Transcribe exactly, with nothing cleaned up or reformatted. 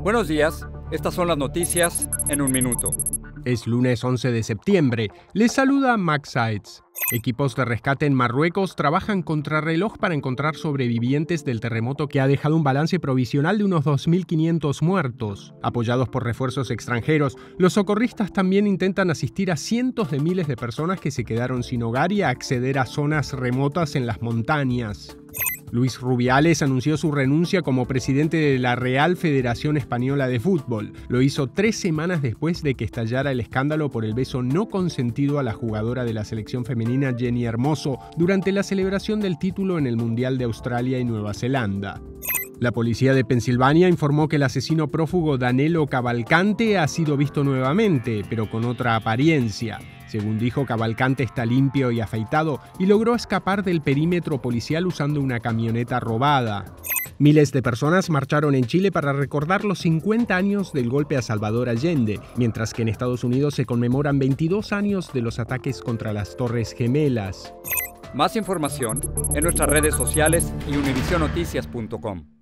Buenos días, estas son las noticias en un minuto. Es lunes once de septiembre. Les saluda Max Sides. Equipos de rescate en Marruecos trabajan contrarreloj para encontrar sobrevivientes del terremoto que ha dejado un balance provisional de unos dos mil quinientos muertos. Apoyados por refuerzos extranjeros, los socorristas también intentan asistir a cientos de miles de personas que se quedaron sin hogar y a acceder a zonas remotas en las montañas. Luis Rubiales anunció su renuncia como presidente de la Real Federación Española de Fútbol. Lo hizo tres semanas después de que estallara el escándalo por el beso no consentido a la jugadora de la selección femenina Jenni Hermoso durante la celebración del título en el Mundial de Australia y Nueva Zelanda. La policía de Pensilvania informó que el asesino prófugo Danelo Cavalcante ha sido visto nuevamente, pero con otra apariencia. Según dijo, Cavalcante está limpio y afeitado y logró escapar del perímetro policial usando una camioneta robada. Miles de personas marcharon en Chile para recordar los cincuenta años del golpe a Salvador Allende, mientras que en Estados Unidos se conmemoran veintidós años de los ataques contra las Torres Gemelas. Más información en nuestras redes sociales y univisionnoticias punto com.